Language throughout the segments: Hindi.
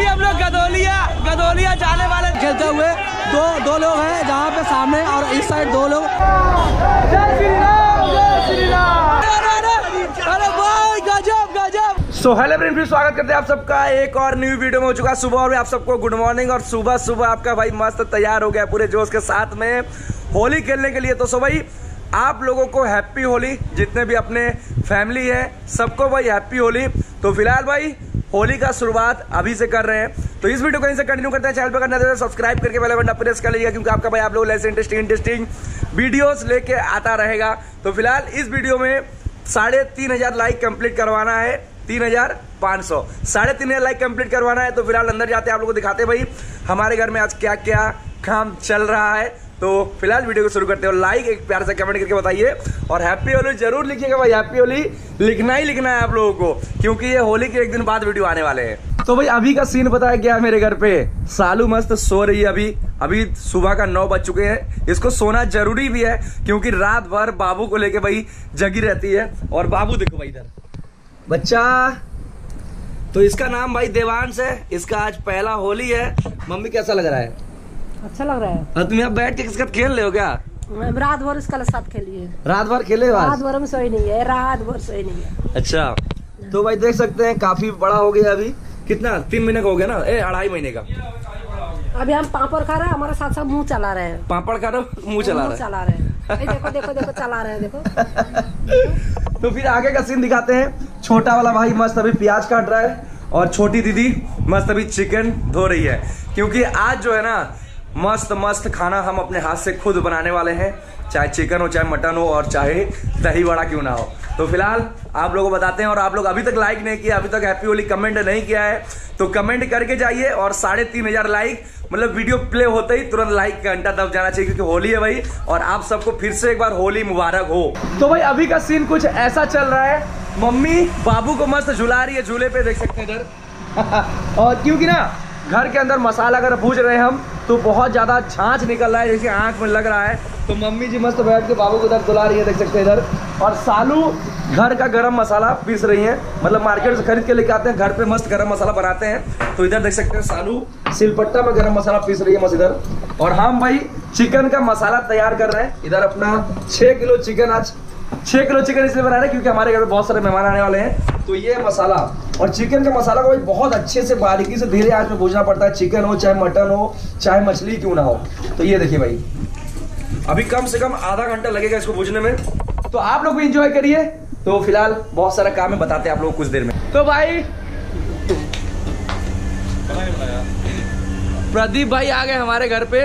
अभी हम लोग गदौलिया जाने वाले खेलते हुए दो लोग हैं जहाँ पे सामने और इस साइड दो लोग। गजब गजब। सो हेलो फ्रेंड्स, फिर स्वागत करते हैं आप सबका एक और न्यू वीडियो में। हो चुका सुबह और आप सबको गुड मॉर्निंग। और सुबह सुबह आपका भाई मस्त तैयार हो गया पूरे जोश के साथ में होली खेलने के लिए। तो सो भाई आप लोगों को हैप्पी होली, जितने भी अपने फैमिली है सबको भाई हैप्पी होली। तो फिलहाल भाई होली का शुरुआत अभी से कर रहे हैं, तो इस वीडियो को यहीं से कंटिन्यू करते हैं। चैनल पर करना तो सब्सक्राइब करके बेल आइकन प्रेस कर लीजिएगा, क्योंकि आपका भाई आप लोग ऐसे इंटरेस्टिंग वीडियोस लेके आता रहेगा। तो फिलहाल इस वीडियो में 3500 लाइक कंप्लीट करवाना है, 3500 3500 लाइक कंप्लीट करवाना है। तो फिलहाल अंदर जाते हैं, आप लोग को दिखाते हैं भाई हमारे घर में आज क्या क्या काम चल रहा है। तो फिलहाल वीडियो को शुरू करते हो। लाइक एक प्यार से कमेंट करके बताइए और हैप्पी होली जरूर लिखिएगा भाई। हैप्पी होली लिखना ही लिखना है आप लोगों को, क्योंकि ये होली के एक दिन बाद वीडियो आने वाले हैं। तो भाई अभी का सीन बताया गया है मेरे घर पे। सालू मस्त सो रही है अभी अभी, सुबह का 9 बज चुके हैं। इसको सोना जरूरी भी है, क्योंकि रात भर बाबू को लेके भाई जगी रहती है। और बाबू देखो भाई इधर बच्चा, तो इसका नाम भाई देवांश है। इसका आज पहला होली है। मम्मी कैसा लग रहा है? अच्छा लग रहा है। तुम यहाँ बैठ के किसके साथ खेल रहे हो क्या? रात भर इसके साथ खेलिए। रात भर खेले? रात भर में सोई नहीं है, रात भर सोई नहीं है। अच्छा, तो भाई देख सकते हैं काफी बड़ा हो गया अभी। कितना 3 महीने का हो गया ना? 2.5 महीने का। अभी हम पापड़ खा रहे हैं, हमारे साथ साथ मुँह चला रहे हैं। पापड़ खा रहे हो, मुँह चला रहे हैं। देखो देखो देखो चला रहे हैं, देखो। तो फिर आगे का सीन दिखाते हैं। छोटा वाला भाई मस्त अभी प्याज काट रहा है और छोटी दीदी मस्त अभी चिकन धो रही है, क्योंकि आज जो है ना मस्त मस्त खाना हम अपने हाथ से खुद बनाने वाले हैं, चाहे चिकन हो, चाहे मटन हो, और चाहे दही वड़ा क्यों ना हो। तो फिलहाल आप लोगों को बताते हैं। और आप लोग अभी तक लाइक नहीं किया, अभी तक हैप्पी होली कमेंट नहीं किया है, तो कमेंट करके जाइए। और 3500 लाइक मतलब वीडियो प्ले होते ही तुरंत लाइक का घंटा दब जाना चाहिए, क्योंकि होली है भाई। और आप सबको फिर से एक बार होली मुबारक हो। तो भाई अभी का सीन कुछ ऐसा चल रहा है। मम्मी बाबू को मस्त झुला रही है झूले पे, देख सकते हैं इधर। और क्योंकि ना घर के अंदर मसाला अगर भूज रहे हैं हम, तो बहुत ज़्यादा छाछ निकल रहा है, जैसे आँख में लग रहा है। तो मम्मी जी मस्त बैठ के बाबू को इधर दुला रही है, देख सकते हैं इधर। और सालू घर का गरम मसाला पीस रही है, मतलब मार्केट से खरीद के लेके आते हैं, घर पे मस्त गरम मसाला बनाते हैं। तो इधर देख सकते हैं सालू सिलपट्टा में गरम मसाला पीस रही है मस्त इधर। और हम भाई चिकन का मसाला तैयार कर रहे हैं इधर। अपना 6 किलो चिकन, आज 6 किलो चिकन इसलिए बना रहे हैं क्योंकि हमारे घर में बहुत सारे मेहमान आने वाले हैं। तो ये मसाला और चिकन का मसाला को बहुत अच्छे से बारीकी से धीरे आंच में भूजना पड़ता है। चिकन हो, चाहे मटन हो, चाहे मछली क्यों ना हो। तो ये देखिए भाई अभी कम से कम आधा घंटा लगेगा इसको भूजने में। तो आप लोग भी इंजॉय करिए। तो फिलहाल बहुत सारा काम है, बताते हैं आप लोग कुछ देर में। तो भाई प्रदीप भाई आ गए हमारे घर पे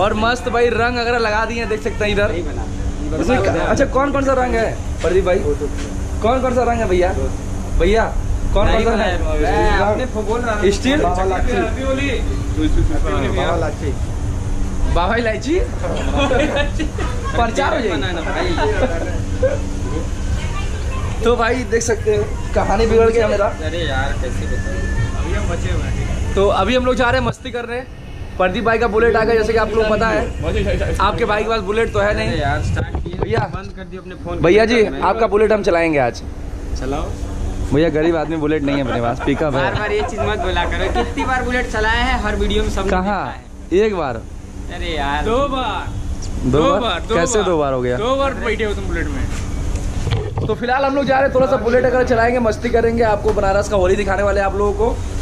और मस्त भाई रंग वगैरह लगा दिए, देख सकते हैं इधर। अच्छा, कौन कौन सा रंग है प्रदीप भाई? कौन कौन सा रंग है भैया? भैया कौन कौन सा रंग है? स्टील बाबा इलायची प्रचार हो जाएगी। तो भाई देख सकते हो कहानी बिगड़ गया मेरा। अरे यार कैसे बताऊं। तो अभी हम लोग जा रहे हैं मस्ती करने। प्रदीप भाई का बुलेट आ गया, जैसे कि आप लोग पता है आपके भाई के पास बुलेट तो है नहीं। भैया बंद कर दियो अपने फोन। भैया जी आपका बुलेट हम चलाएंगे आज। चलाओ भैया, गरीब आदमी बुलेट नहीं है अपने पास, पिकअप है। बार-बार ये चीज मत बोला करो। कितनी बार बुलेट चलाया है हर वीडियो में सब? कहाँ एक बार? अरे यार 2 बार। कैसे 2 बार हो गया? 2 बार बैठे हो तुम बुलेट में। तो फिलहाल हम लोग जा रहे हैं, थोड़ा सा बुलेट अगर चलाएंगे, मस्ती करेंगे, आपको बनारस का होली दिखाने वाले आप लोगों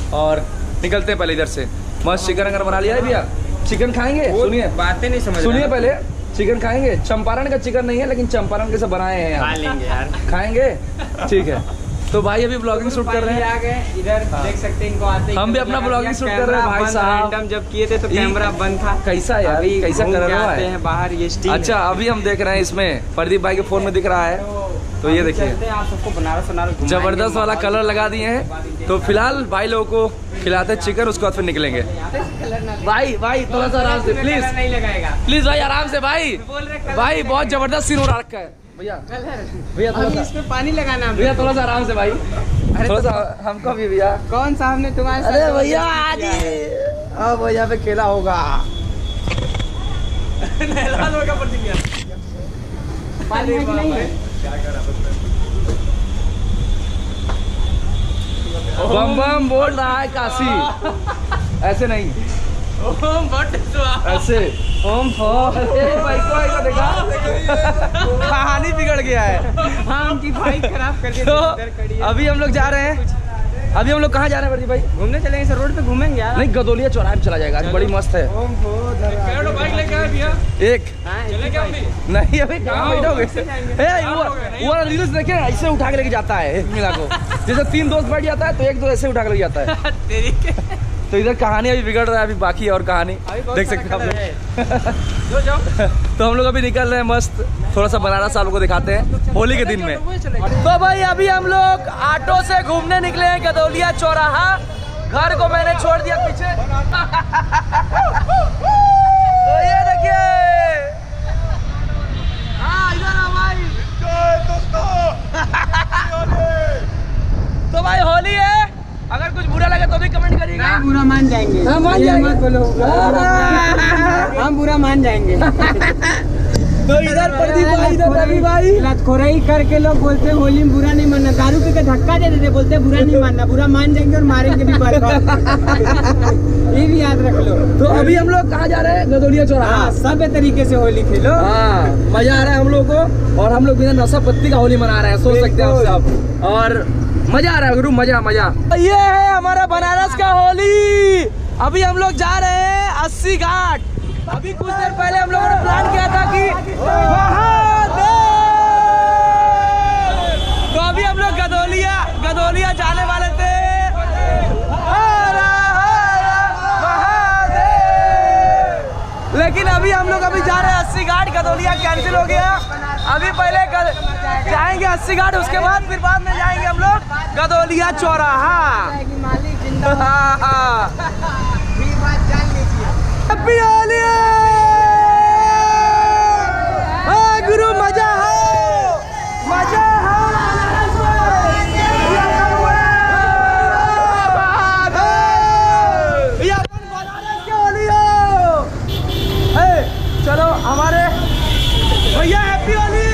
को। और निकलते हैं पहले इधर से। मस्त चिकन अगर बना लिया है भैया, चिकन खाएंगे। सुनिए बातें नहीं समझ, सुनिए पहले। चिकन खाएंगे, चंपारण का चिकन नहीं है लेकिन चंपारण के सब बनाए हैं यार। लेंगे यार, खाएंगे ठीक है। तो भाई अभी ब्लॉगिंग शूट कर रहे हैं इधर, देख सकते हैं इनको आते हैं। हम भी अपना ब्लॉगिंग शूट कर रहे हैं भाई साहब। जब किए थे तो कैमरा बंद था। कैसा यार, कैसा कर रहा है बाहर ये स्टील। अच्छा अभी हम देख रहे हैं इसमें प्रदीप भाई के फोन में दिख रहा है। तो ये देखिए आप सबको बनारस जबरदस्त वाला कलर लगा दिए हैं। तो फिलहाल भाई लोगों को खिलाते चिकन, उसके बाद फिर निकलेंगे। भाई भाई थोड़ा सा आराम से प्लीज, नहीं लगाएगा प्लीज भाई आराम से। भाई भाई बहुत जबरदस्त सीन हो रखा है भैया। भैया इसमें पानी लगाना भैया, थोड़ा सा आराम से भाई। थोड़ा सा हमको भी भैया। कौन सा हमने तुम्हारे? अरे भैया आज अब यहाँ पे खेला होगा। पानी नहीं क्या कर रहा है? बम बम बोल रहा है काशी, ऐसे नहीं ओम बट ऐसे ओम भाई को देखा कहानी बिगड़ गया है। हाँ उनकी बाइक खराब करके तो अभी हम लोग जा रहे हैं। अभी हम लोग कहाँ जा रहे हैं भाई? घूमने चलेंगे सर, रोड पे घूमेंगे यार। नहीं गदोलिया चौराहे पे चला जाएगा, बड़ी मस्त है। बाइक लेके आए भैया एक चले क्या? नहीं अभी रील्स देखे ऐसे उठा के लेके जाता है को, जैसे तीन दोस्त बैठ जाता है तो एक दो ऐसे उठा के लेके जाता है। तो इधर कहानी अभी बिगड़ रहा है, अभी बाकी और कहानी देख सकते हैं। तो हम लोग अभी निकल रहे हैं, मस्त थोड़ा सा बनारस आप लोगों को दिखाते हैं होली के दिन में। तो भाई अभी हम लोग ऑटो से घूमने निकले हैं गदौलिया चौराहा। घर को मैंने छोड़ दिया पीछे। तो ये देखिए इधर भाई। तो भाई होली है, अगर कुछ बुरा लगे तो भी कमेंट करिएगा। हम बुरा मान जाएंगे, मत बोलो हम बुरा मान जाएंगे। तो इधर प्रदीप भाई, इधर रवि भाई लतखोराई करके लोग बोलते हैं होली में बुरा नहीं मानना, दारू पी के धक्का दे देते बोलते हैं बुरा नहीं मानना, बुरा मान जाएंगे और मारेंगे भी। ये भी याद रख लो। तो अभी हम लोग कहाँ जा रहे हैं? गदौलिया चौराहा। सब तरीके से होली खेलो, मजा आ रहा है हम लोग को। और हम लोग बिना नशा पत्ती का होली मना रहे हैं, सोच सकते हैं आप। और मजा आ रहा है गुरु, मजा मजा। ये है हमारा बनारस का होली। अभी हम लोग जा रहे हैं अस्सी घाट। अभी कुछ देर पहले हम लोगों ने प्लान किया था कि तो अभी हम लोग गदौलिया जाने वाले थे। लेकिन अभी हम लोग अभी जा रहे हैं अस्सी घाट। गदौलिया कैंसिल हो गया। अभी पहले जाएंगे अस्सी घाट, उसके बाद फिर बाद में जाएंगे हम लोग गदौलिया चौराहा। गुरु मजा हो, मजा हो। चलो हमारे भैया हैप्पी होली।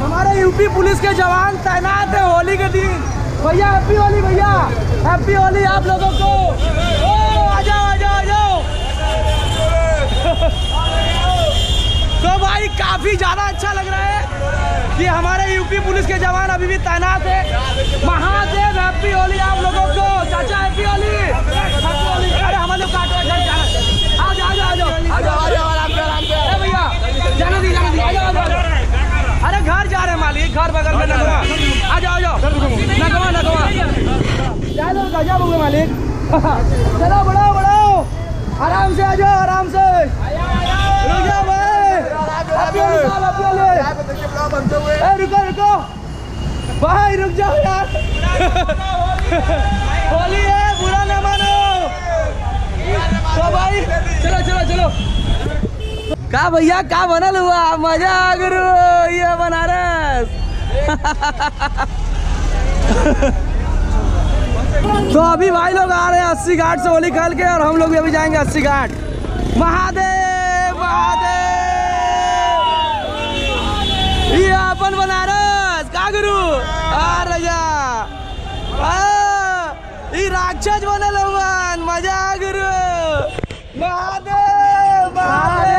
हमारे यूपी पुलिस के जवान तैनात है होली के दिन। भैया हैप्पी होली, भैया हैप्पी होली आप लोगों को। ओ आ जाओ आ जाओ आ जाओ। तो भाई काफी ज्यादा अच्छा लग रहा है कि हमारे यूपी पुलिस के जवान अभी भी तैनात है। महादेव हैप्पी होली आप लोगों को। चाचा हैप्पी होली, हैप्पी होली। अरे हमारे लोग काटो जाओ आ जाओ आ जाओ आ जाओ आ जाओ। भैया जाना दी जाना दी, आ जाओ आ जाओ। अरे घर जा रहे हैं मालिक, घर बगल में नगवा। आ जाओ आ जाओ नगवा नगवा। चलो गजब हुए मालिक, चलो बढ़ाओ बढ़ाओ। आराम से आ जाओ, आराम से रुक जाओ भाई। रुको रुको भाई, रुक जाओ यार। होली है, बुरा न मानो। तो भाई चलो चलो चलो। का भैया का बनल हुआ, मजा आ गुरु। ये बनारस। तो अभी भाई लोग आ रहे हैं अस्सी घाट से होली खेल के, और हम लोग भी अभी जाएंगे अस्सी घाट। महादेव महादेव, ये अपन बनारस का गुरु। आ रजा ये राक्षस बनल हुआ, मजा आ गुरु। महादेव महादेव,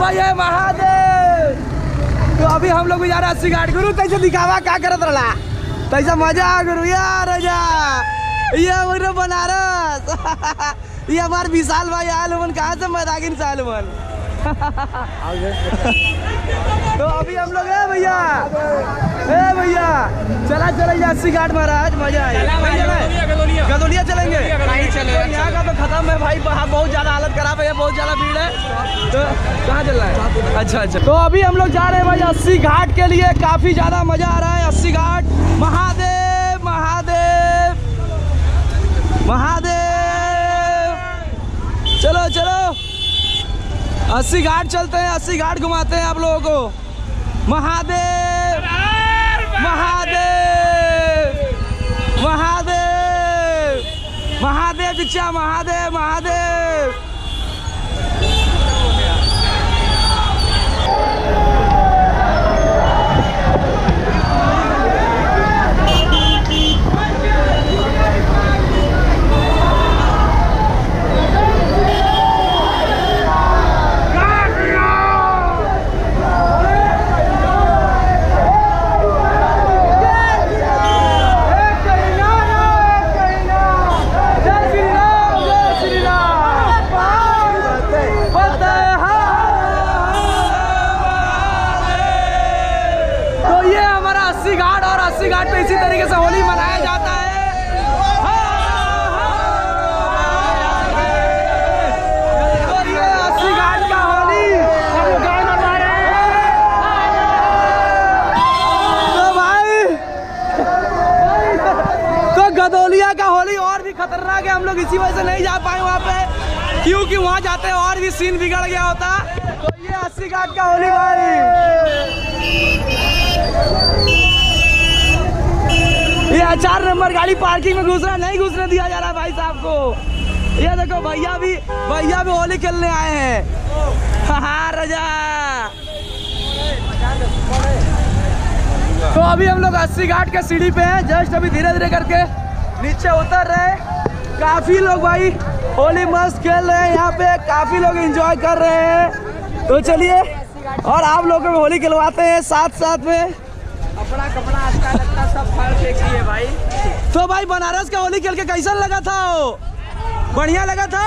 भैया महादेव। तो अभी हम लोग जा रहे अस्सी घाट। गुरु तैसे दिखावा क्या करत रहा, तैसा मजा गुरु। यार रजा ये बनारस। ये हमारे विशाल भाई आयल मन, कहाँ से मदागिन से आयल मन। तो अभी हम लोग है भैया, हे भैया चला चला अस्सी घाट महाराज, मजा आए। गदौलिया चलेंगे यहाँ का तो खत्म है भाई, बहुत ज्यादा हालत खराब है, बहुत ज्यादा भीड़ है। तो कहाँ चल रहा है? अच्छा अच्छा। तो अभी हम लोग जा रहे हैं भाई अस्सी घाट के लिए। काफी ज्यादा मजा आ रहा है अस्सी घाट। महादेव महादेव महादेव। चलो चलो अस्सी घाट चलते हैं, अस्सी घाट घुमाते हैं आप लोगों को। महादेव महादेव महादेव महादेव जिचा महादेव महादेव। भदौलिया का होली और भी खतरनाक है। हम लोग इसी वजह से नहीं जा पाए वहाँ पे, क्योंकि वहाँ जाते और भी सीन बिगड़ गया होता। तो ये 80 घाट का होली भाई, ये 4 नंबर गाड़ी पार्किंग में घुसरा नहीं घुसने दिया जा रहा भाई साहब को। ये देखो भैया भी होली खेलने आए हैं। हाँ राजा, तो अभी हम लोग 80 घाट के सीढ़ी पे हैं। जस्ट अभी धीरे धीरे करके नीचे उतर रहे हैं। काफ़ी लोग भाई होली मस्त खेल रहे हैं यहाँ पे, काफ़ी लोग एंजॉय कर रहे हैं। तो चलिए और आप लोगों को होली खिलवाते हैं साथ साथ में। कपड़ा कपड़ा अच्छा लगता, सब फाड़ फेंक दिए भाई। तो भाई बनारस का होली खेल के कैसा लगा था? बढ़िया लगा था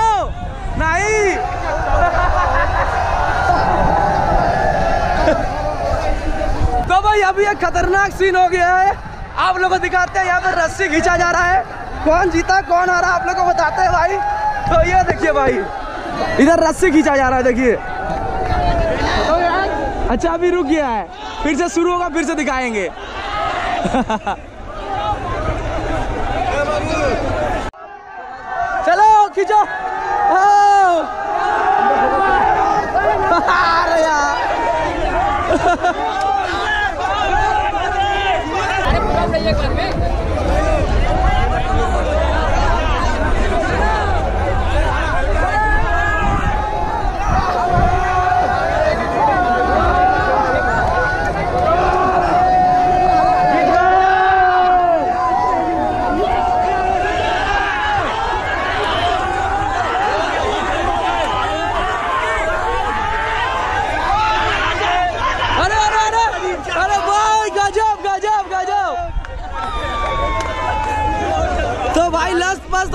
नहीं? तो भाई अभी एक खतरनाक सीन हो गया है, आप लोगों को दिखाते हैं। यहाँ पर रस्सी खींचा जा रहा है, कौन जीता कौन हारा आप लोगों को बताते हैं भाई। तो ये देखिए भाई, इधर रस्सी खींचा जा रहा है, देखिए। तो यार अच्छा अभी रुक गया है, फिर से शुरू होगा, फिर से दिखाएंगे। चलो खींचो। अरे यार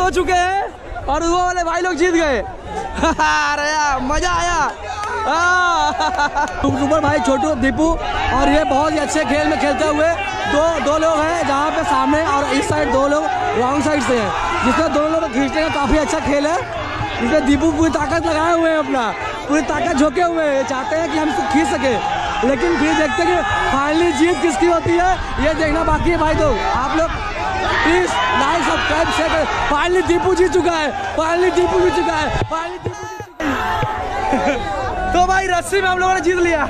हो चुके हैं और वो वाले भाई लोग जीत गए। अरे मजा आया। यूट्यूबर भाई छोटू दीपू और ये बहुत ही अच्छे खेल में खेलते हुए दो लोग हैं, जहाँ पे सामने और इस साइड 2 लोग रॉन्ग साइड से हैं, जिसमें 2 लोग खींचने का काफी अच्छा खेल है। इसमें दीपू पूरी ताकत लगाए हुए हैं, अपना पूरी ताकत झोंके हुए हैं, चाहते हैं कि हम इसको खींच सके, लेकिन फिर देखते हैं कि फाइनली जीत किसकी होती है, ये देखना बाकी है भाई। तो आप लोग प्लीज लाइक सब्सक्राइब शेयर करें। फाइनली दीपू जी चुका है, फाइनली दीपू जी चुका है, फाइनली दीपू जी चुका है। तो भाई रस्सी में हम लोगों ने जीत लिया।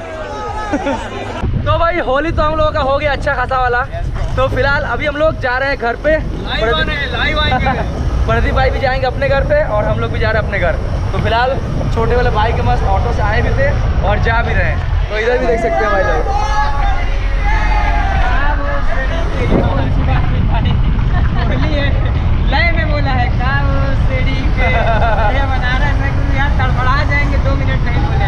तो भाई होली तो हम लोगों का हो गया अच्छा खासा वाला। तो फिलहाल अभी हम लोग जा रहे हैं घर पे, प्रदीप भाई भी जाएंगे अपने घर पे और हम लोग भी जा रहे हैं अपने घर। तो फिलहाल छोटे वाले भाई के मस्त ऑटो से आए भी थे और जा भी रहे हैं। तो इधर भी देख सकते हैं भाई लोग लय में बोला है सीढ़ी पे बनारस है, यहाँ तड़फड़ा जाएंगे 2 मिनट नहीं बोले।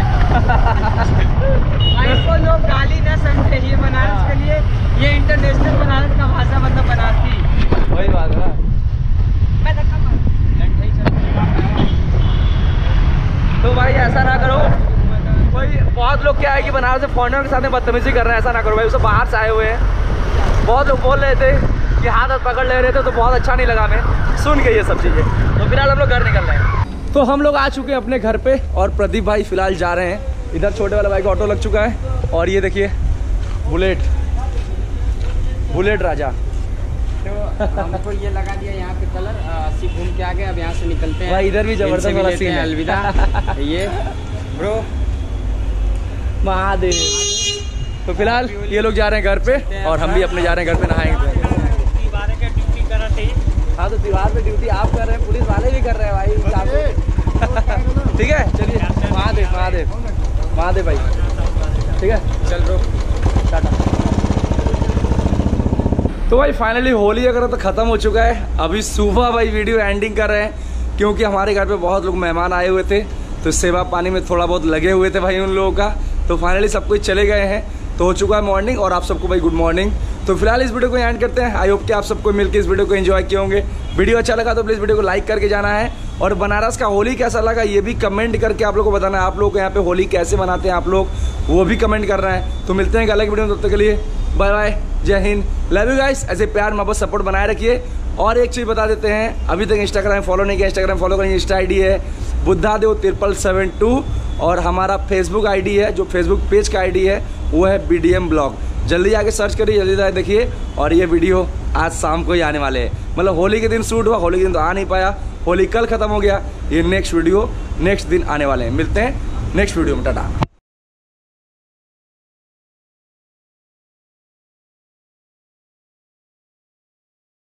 इसको लोग गाली ना समझे, ये बनारस के लिए ये इंटरनेशनल बनारस का भाषा मतलब बनाती वही बात है। तो भाई ऐसा ना करो, कोई बहुत लोग क्या है कि बनारस से फॉरनर के साथ में बदतमीजी कर रहे हैं, ऐसा ना करो भाई। उससे बाहर से आए हुए हैं, बहुत लोग बोल रहे थे कि हाथ पकड़ ले रहे थे, तो बहुत अच्छा नहीं लगा मैं सुन के ये सब चीज़ें। तो फिलहाल हम लोग घर निकल रहे हैं। तो हम लोग आ चुके हैं अपने घर पे और प्रदीप भाई फिलहाल जा रहे हैं। इधर छोटे वाला भाई का ऑटो लग चुका है और ये देखिए बुलेट राजा। तो हमको ये लगा दिया यहाँ पे कलर, सिर्फ घूम के आ गए, अब यहाँ से निकलते हैं भाई। इधर भी जबरदस्त अलविदा ये ब्रो महादेव। तो फिलहाल ये लोग जा रहे हैं घर पे और हम भी अपने जा रहे हैं घर पे, नहाएंगे। हाँ तो दीवार पे ड्यूटी आप कर रहे हैं, पुलिस वाले भी कर रहे हैं भाई। ठीक है चलिए, महादेव महादेव महादेव भाई। ठीक है चल ब्रो, टाटा। तो भाई फाइनली होली अगर तो ख़त्म हो चुका है। अभी सुबह भाई वीडियो एंडिंग कर रहे हैं, क्योंकि हमारे घर पे बहुत लोग मेहमान आए हुए थे, तो सेवा पानी में थोड़ा बहुत लगे हुए थे भाई उन लोगों का। तो फाइनली सब कुछ चले गए हैं, तो हो चुका है मॉर्निंग और आप सबको भाई गुड मॉर्निंग। तो फिलहाल इस वीडियो को एंड करते हैं। आई होप कि आप सबको मिलकर इस वीडियो को एंजॉय किए होंगे। वीडियो अच्छा लगा तो प्लीज़ वीडियो को लाइक करके जाना है, और बनारस का होली कैसा लगा ये भी कमेंट करके आप लोगों को बताना है। आप लोग यहाँ पे होली कैसे मनाते हैं आप लोग, वो भी कमेंट करना है। तो मिलते हैं एक अलग वीडियो में, तब तक के लिए बाय बाय, जय हिंद, लव यू गाइस। ऐसे प्यार मोहब्बत सपोर्ट बनाए रखिए। और एक चीज़ बता देते हैं, अभी तक इंस्टाग्राम फॉलो नहीं किया, इंस्टाग्राम फॉलो करें। इंस्टा ID है buddhadev 3372 और हमारा फेसबुक ID है, जो फेसबुक पेज का ID है वो है BDM ब्लॉग। जल्दी आके सर्च करिए, जल्दी जाके देखिए। और ये वीडियो आज शाम को ही आने वाले है, मतलब होली के दिन शूट हुआ, होली के दिन तो आ नहीं पाया, होली कल खत्म हो गया। ये नेक्स्ट वीडियो नेक्स्ट दिन आने वाले हैं। मिलते हैं नेक्स्ट वीडियो में, टाटा।